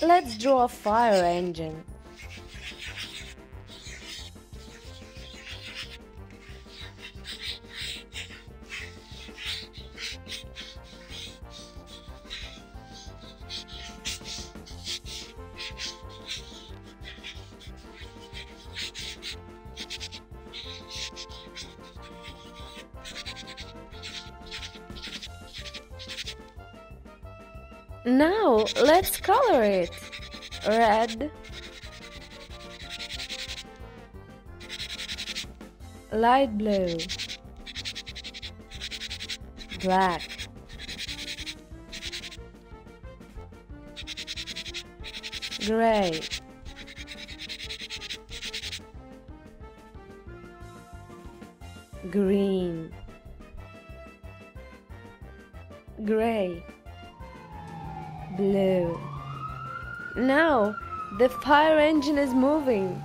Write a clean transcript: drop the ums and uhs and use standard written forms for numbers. Let's draw a fire engine. Now let's color it red, light blue, black, gray, green, gray, blue. Now the fire engine is moving.